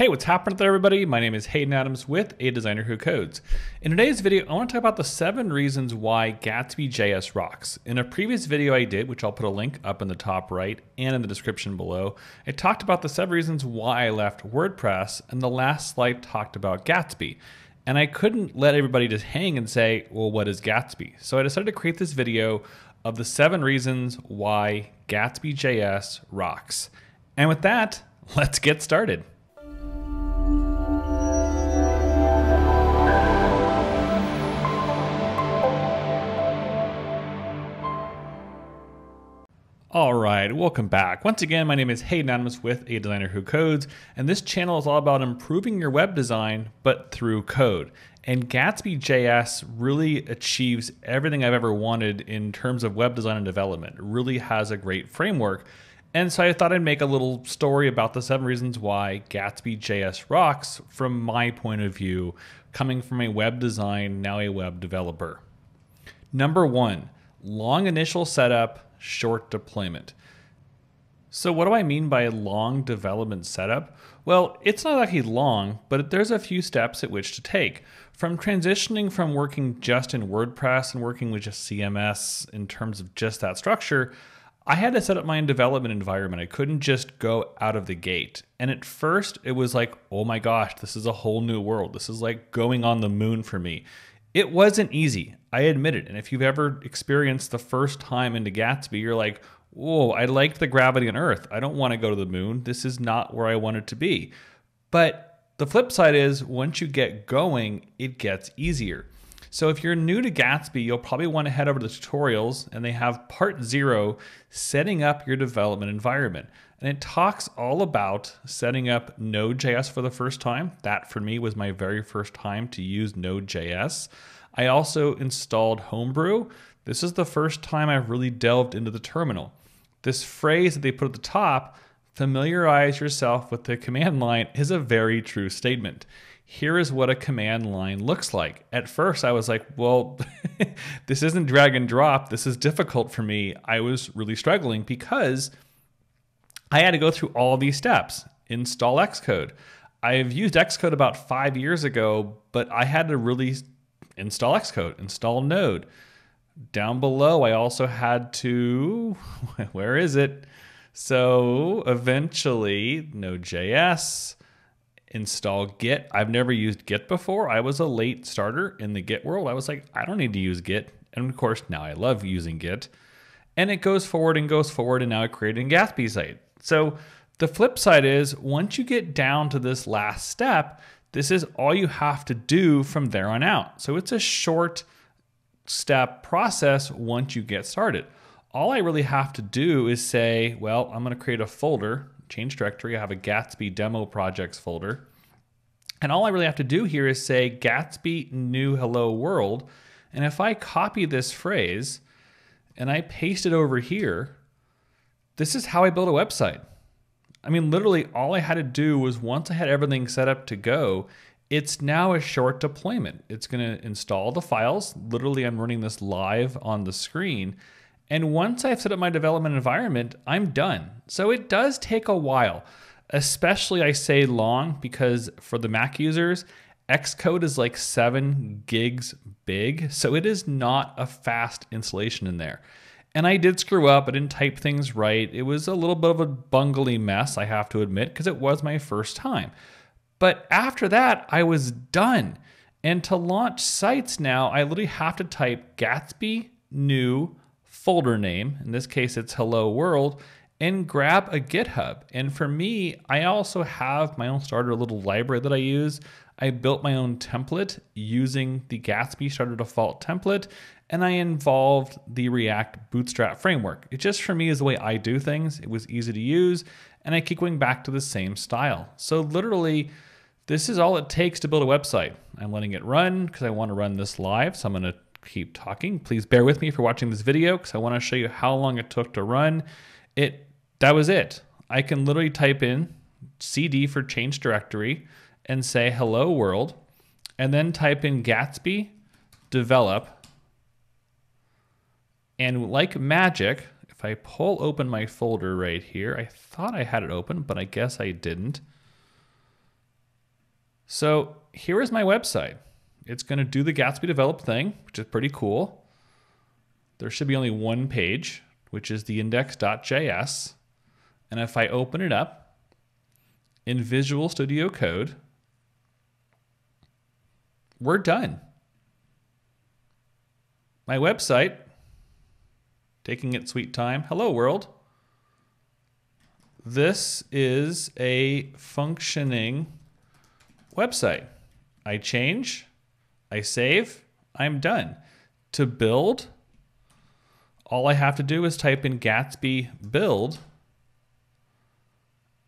Hey, what's happening there, everybody? My name is Hayden Adams with A Designer Who Codes. In today's video, I want to talk about the 7 reasons why Gatsby JS rocks. In a previous video I did, which I'll put a link up in the top right and in the description below, I talked about the 7 reasons why I left WordPress, and the last slide talked about Gatsby. And I couldn't let everybody just hang and say, well, what is Gatsby? So I decided to create this video of the 7 reasons why Gatsby JS rocks. And with that, let's get started. All right, welcome back. Once again, my name is Hayden Adams with A Designer Who Codes, and this channel is all about improving your web design, but through code. And Gatsby JS really achieves everything I've ever wanted in terms of web design and development. It really has a great framework. And so I thought I'd make a little story about the 7 reasons why Gatsby JS rocks from my point of view, coming from a web design, now a web developer. Number 1, long initial setup, short deployment. So what do I mean by a long development setup? Well, it's not actually long, but there's a few steps at which to take. From transitioning from working just in WordPress and working with just CMS in terms of just that structure, I had to set up my own development environment. I couldn't just go out of the gate. And at first it was like, oh my gosh, this is a whole new world. This is like going on the moon for me. It wasn't easy, I admit it. And if you've ever experienced the first time into Gatsby, you're like, whoa, I liked the gravity on Earth. I don't want to go to the moon. This is not where I want it to be. But the flip side is once you get going, it gets easier. So if you're new to Gatsby, you'll probably want to head over to the tutorials, and they have part 0, setting up your development environment. And it talks all about setting up Node.js for the first time. That for me was my very first time to use Node.js. I also installed Homebrew. This is the first time I've really delved into the terminal. This phrase that they put at the top, familiarize yourself with the command line, is a very true statement. Here is what a command line looks like. At first I was like, well, this isn't drag and drop. This is difficult for me. I was really struggling because I had to go through all these steps. Install Xcode. I've used Xcode about 5 years ago, but I had to really install Xcode, install Node. Down below, I also had to, where is it? So eventually, Node.js, install Git. I've never used Git before. I was a late starter in the Git world. I was like, I don't need to use Git. And of course, now I love using Git. And it goes forward, and now I created a Gatsby site. So the flip side is, once you get down to this last step, this is all you have to do from there on out. So it's a short step process once you get started. All I really have to do is say, well, I'm gonna create a folder, change directory, I have a Gatsby demo projects folder. And all I really have to do here is say Gatsby new hello world. And if I copy this phrase, and I paste it over here, this is how I build a website. I mean, literally all I had to do was once I had everything set up to go, it's now a short deployment. It's gonna install the files. Literally, I'm running this live on the screen. And once I've set up my development environment, I'm done. So it does take a while, especially I say long, because for the Mac users, Xcode is like 7 gigs big, so it is not a fast installation in there. And I did screw up, I didn't type things right. It was a little bit of a bungly mess, I have to admit, because it was my first time. But after that, I was done. And to launch sites now, I literally have to type Gatsby new folder name, in this case it's hello world, and grab a GitHub. And for me, I also have my own starter little library that I use. I built my own template using the Gatsby starter default template, and I involved the React Bootstrap framework. It just for me is the way I do things. It was easy to use, and I keep going back to the same style. So literally, this is all it takes to build a website. I'm letting it run because I want to run this live, so I'm gonna keep talking. Please bear with me if you're watching this video because I want to show you how long it took to run. That was it. I can literally type in CD for change directory, and say hello world, and then type in Gatsby develop. And like magic, if I pull open my folder right here, I thought I had it open, but I guess I didn't. So here is my website. It's going to do the Gatsby develop thing, which is pretty cool. There should be only one page, which is the index.js. And if I open it up in Visual Studio Code, we're done. My website, taking its sweet time. Hello, world. This is a functioning website. I change, I save, I'm done. To build, all I have to do is type in Gatsby build,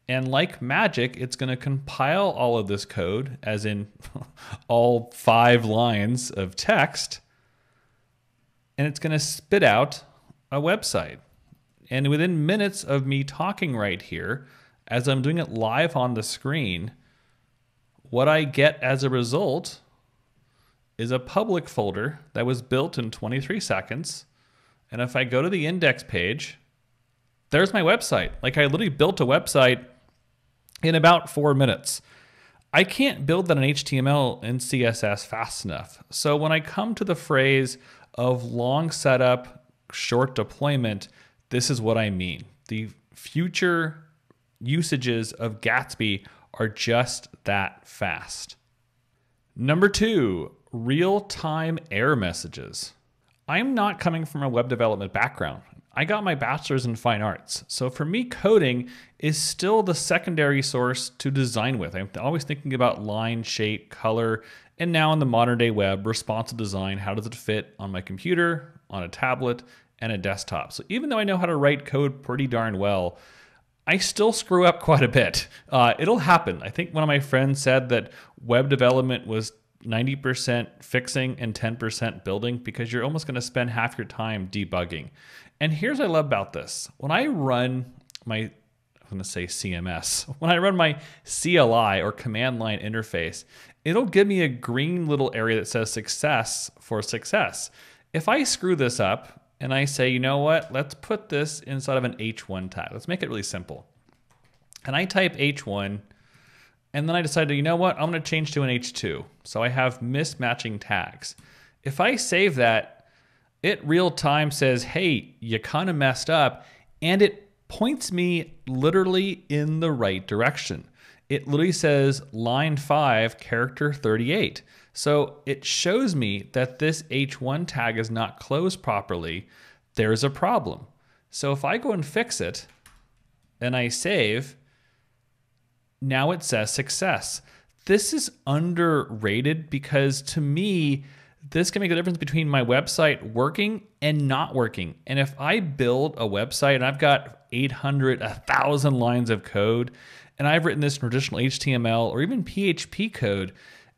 and like magic, it's going to compile all of this code, as in all 5 lines of text, and it's going to spit out a website. And within minutes of me talking right here, as I'm doing it live on the screen, what I get as a result is a public folder that was built in 23 seconds. And if I go to the index page, there's my website. Like, I literally built a website in about 4 minutes. I can't build that in HTML and CSS fast enough. So when I come to the phrase of long setup, short deployment, this is what I mean. The future usages of Gatsby are just that fast. Number 2, real-time error messages. I'm not coming from a web development background. I got my bachelor's in fine arts. So for me, coding is still the secondary source to design with. I'm always thinking about line, shape, color, and now in the modern day web, responsive design. How does it fit on my computer, on a tablet, and a desktop? So even though I know how to write code pretty darn well, I still screw up quite a bit. It'll happen. I think one of my friends said that web development was 90% fixing and 10% building, because you're almost going to spend half your time debugging. And here's what I love about this. When I run my, I'm going to say CMS, when I run my CLI or command line interface, it'll give me a green little area that says success for success. If I screw this up, and I say, you know what, let's put this inside of an H1 tag. Let's make it really simple. And I type H1, and then I decide, you know what, I'm gonna change to an H2. So I have mismatching tags. If I save that, it real time says, hey, you kinda messed up, and it points me literally in the right direction. It literally says line 5, character 38. So it shows me that this H1 tag is not closed properly. There's a problem. So if I go and fix it and I save, now it says success. This is underrated, because to me, this can make a difference between my website working and not working. And if I build a website and I've got 800, 1,000 lines of code, and I've written this in traditional HTML or even PHP code,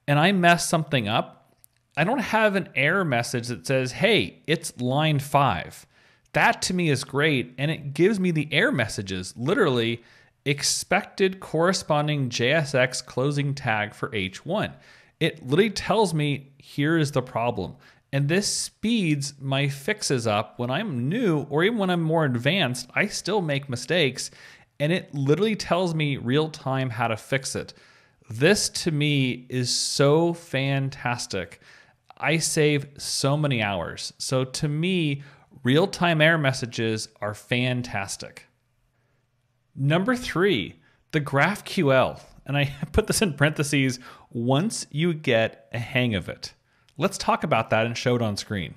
and I mess something up, I don't have an error message that says, hey, it's line 5. That to me is great, and it gives me the error messages, literally expected corresponding JSX closing tag for H1. It literally tells me, here is the problem. And this speeds my fixes up. When I'm new, or even when I'm more advanced, I still make mistakes, and it literally tells me real time how to fix it. This to me is so fantastic. I save so many hours. So to me, real time error messages are fantastic. Number 3, the GraphQL. And I put this in parentheses, once you get a hang of it. Let's talk about that and show it on screen.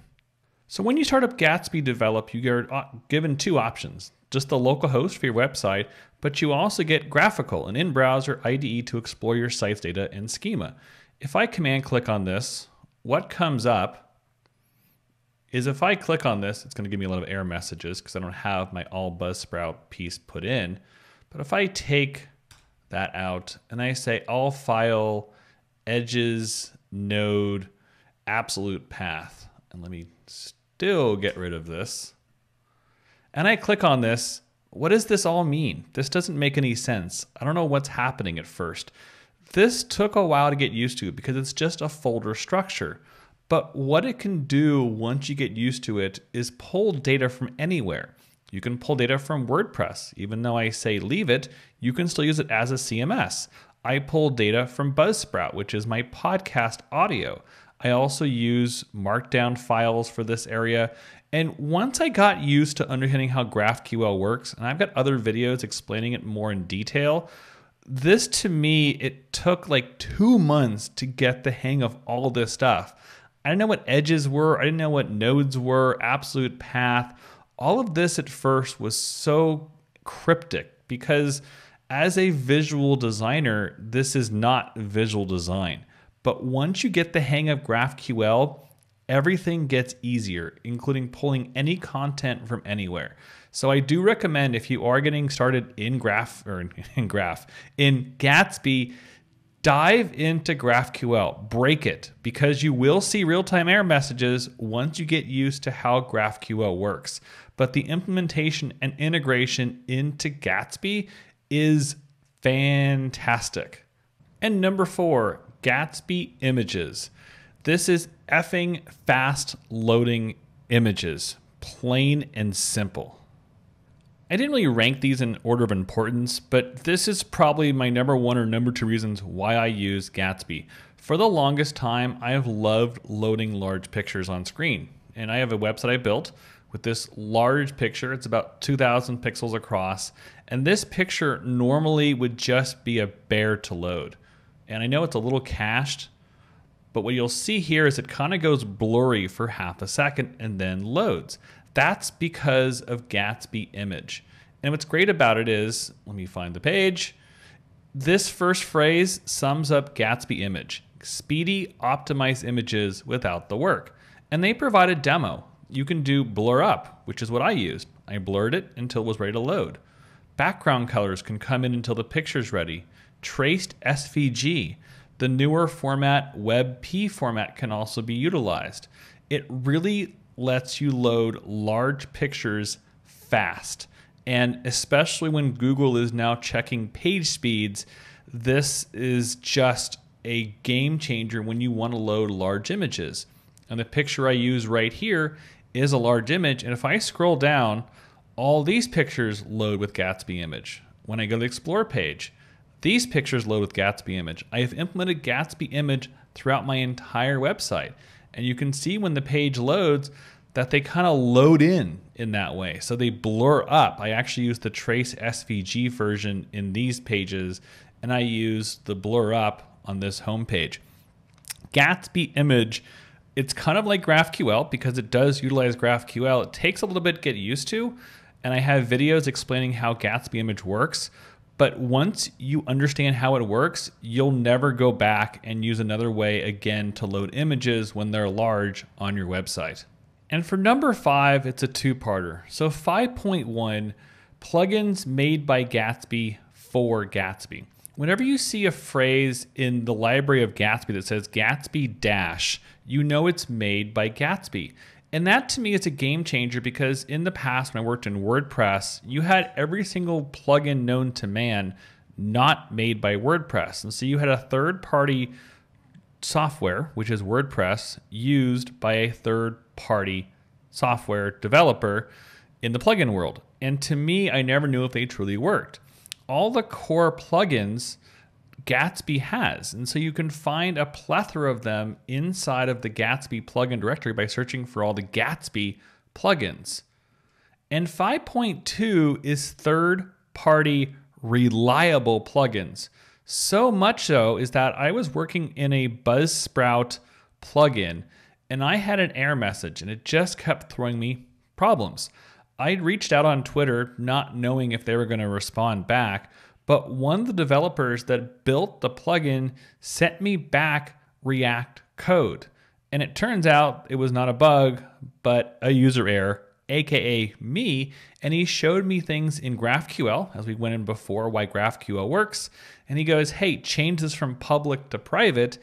So when you start up Gatsby Develop, you get given 2 options. Just the local host for your website, but you also get graphical, an in-browser IDE to explore your site's data and schema. If I command click on this, what comes up is, if I click on this, it's gonna give me a lot of error messages because I don't have my all Buzzsprout piece put in. But if I take that out and I say all file, edges, node, absolute path, and let me still get rid of this, and I click on this, what does this all mean? This doesn't make any sense. I don't know what's happening at first. This took a while to get used to because it's just a folder structure. But what it can do once you get used to it is pull data from anywhere. You can pull data from WordPress. Even though I say leave it, you can still use it as a CMS. I pull data from Buzzsprout, which is my podcast audio. I also use markdown files for this area. And once I got used to understanding how GraphQL works, and I've got other videos explaining it more in detail, this to me, it took like 2 months to get the hang of all this stuff. I didn't know what edges were, I didn't know what nodes were, absolute path. All of this at first was so cryptic because as a visual designer, this is not visual design. But once you get the hang of GraphQL, everything gets easier, including pulling any content from anywhere. So I do recommend if you are getting started in Gatsby, dive into GraphQL, break it, because you will see real-time error messages once you get used to how GraphQL works. But the implementation and integration into Gatsby is fantastic. And number 4, Gatsby Images. This is effing fast loading images, plain and simple. I didn't really rank these in order of importance, but this is probably my number 1 or number 2 reasons why I use Gatsby. For the longest time, I have loved loading large pictures on screen. And I have a website I built with this large picture. It's about 2,000 pixels across. And this picture normally would just be a bear to load. And I know it's a little cached, but what you'll see here is it kind of goes blurry for half a second and then loads. That's because of Gatsby Image. And what's great about it is, let me find the page. This first phrase sums up Gatsby Image. Speedy, optimized images without the work. And they provide a demo. You can do blur up, which is what I used. I blurred it until it was ready to load. Background colors can come in until the picture's ready. Traced SVG. The newer format, WebP format, can also be utilized. It really lets you load large pictures fast. And especially when Google is now checking page speeds, this is just a game changer when you want to load large images. And the picture I use right here is a large image. And if I scroll down, all these pictures load with Gatsby Image. When I go to the Explore page, these pictures load with Gatsby Image. I have implemented Gatsby Image throughout my entire website. And you can see when the page loads that they kind of load in that way. So they blur up. I actually use the trace SVG version in these pages, and I use the blur up on this home page. Gatsby Image, it's kind of like GraphQL because it does utilize GraphQL. It takes a little bit to get used to, and I have videos explaining how Gatsby Image works. But once you understand how it works, you'll never go back and use another way again to load images when they're large on your website. And for number 5, it's a 2-parter. So 5.1, plugins made by Gatsby for Gatsby. Whenever you see a phrase in the library of Gatsby that says Gatsby dash, you know it's made by Gatsby. And that to me is a game changer because in the past when I worked in WordPress, you had every single plugin known to man not made by WordPress. And so you had a third-party software, which is WordPress, used by a third-party software developer in the plugin world. And to me, I never knew if they truly worked. All the core plugins Gatsby has. And so you can find a plethora of them inside of the Gatsby plugin directory by searching for all the Gatsby plugins. And 5.2 is third-party reliable plugins. So much so is that I was working in a Buzzsprout plugin and I had an error message and it just kept throwing me problems. I reached out on Twitter not knowing if they were going to respond back, but one of the developers that built the plugin sent me back React code. And it turns out it was not a bug, but a user error, AKA me. And he showed me things in GraphQL, as we went in before, why GraphQL works. And he goes, hey, change this from public to private.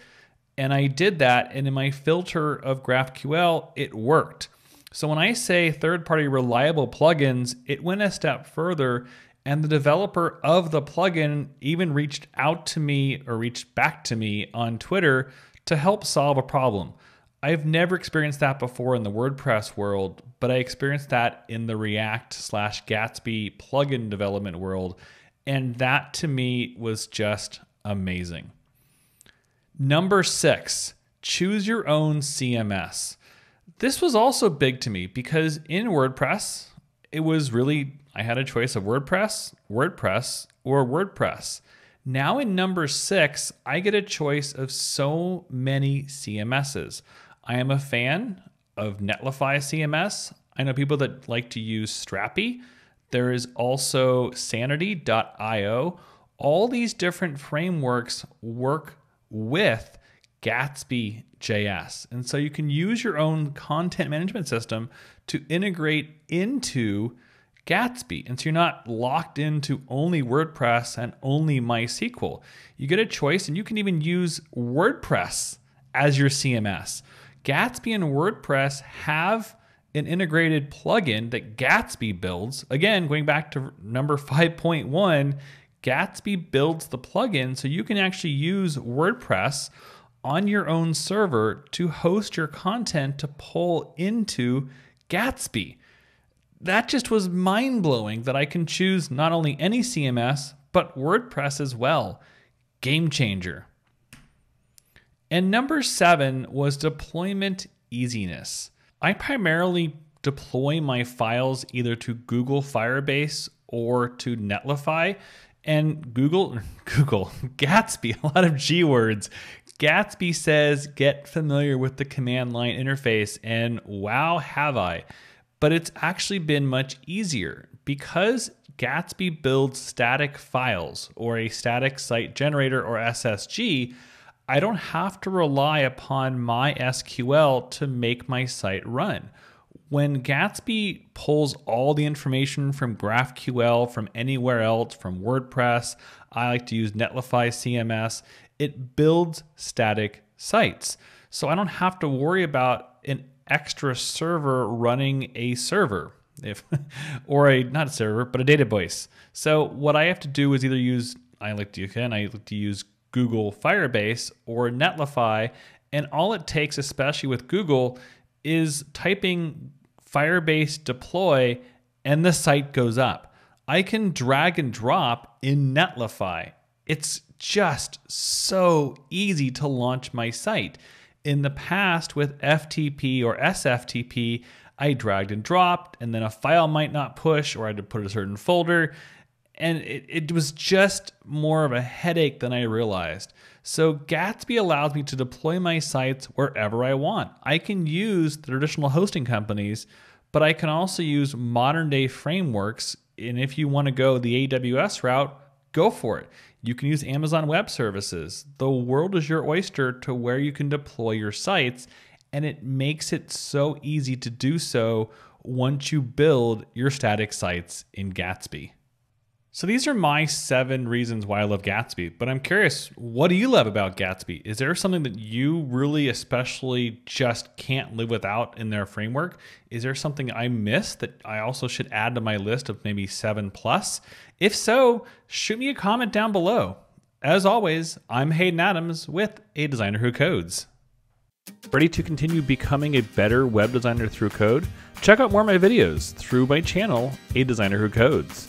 And I did that. And in my filter of GraphQL, it worked. So when I say third-party reliable plugins, it went a step further. And the developer of the plugin even reached out to me or reached back to me on Twitter to help solve a problem. I've never experienced that before in the WordPress world, but I experienced that in the React/Gatsby plugin development world. And that to me was just amazing. Number 6, choose your own CMS. This was also big to me because in WordPress, it was really, I had a choice of WordPress, WordPress, or WordPress. Now in number 6, I get a choice of so many CMSs. I am a fan of Netlify CMS. I know people that like to use Strapi. There is also Sanity.io. All these different frameworks work with Gatsby JS. And so you can use your own content management system to integrate into Gatsby. And so you're not locked into only WordPress and only MySQL. You get a choice, and you can even use WordPress as your CMS. Gatsby and WordPress have an integrated plugin that Gatsby builds. Again, going back to number 5.1, Gatsby builds the plugin so you can actually use WordPress on your own server to host your content to pull into Gatsby. That just was mind-blowing that I can choose not only any CMS, but WordPress as well. Game changer. And number 7 was deployment easiness. I primarily deploy my files either to Google Firebase or to Netlify, and Gatsby, a lot of G words. Gatsby says, get familiar with the command line interface, and wow, have I. But it's actually been much easier because Gatsby builds static files or a static site generator or SSG. I don't have to rely upon my SQL to make my site run. When Gatsby pulls all the information from GraphQL, from anywhere else, from WordPress, I like to use Netlify CMS, it builds static sites. So I don't have to worry about an extra server running a server, or not a server, but a database. So what I have to do is either use, I like to use Google Firebase or Netlify, and all it takes, especially with Google, is typing Firebase deploy and the site goes up. I can drag and drop in Netlify. It's just so easy to launch my site. In the past with FTP or SFTP, I dragged and dropped, and then a file might not push, or I had to put a certain folder. And it was just more of a headache than I realized. So Gatsby allows me to deploy my sites wherever I want. I can use the traditional hosting companies, but I can also use modern day frameworks. And if you want to go the AWS route, go for it. You can use Amazon Web Services. The world is your oyster to where you can deploy your sites. And it makes it so easy to do so once you build your static sites in Gatsby. So these are my 7 reasons why I love Gatsby, but I'm curious, what do you love about Gatsby? Is there something that you really especially just can't live without in their framework? Is there something I missed that I also should add to my list of maybe 7+? If so, shoot me a comment down below. As always, I'm Hayden Adams with A Designer Who Codes. Ready to continue becoming a better web designer through code? Check out more of my videos through my channel, A Designer Who Codes.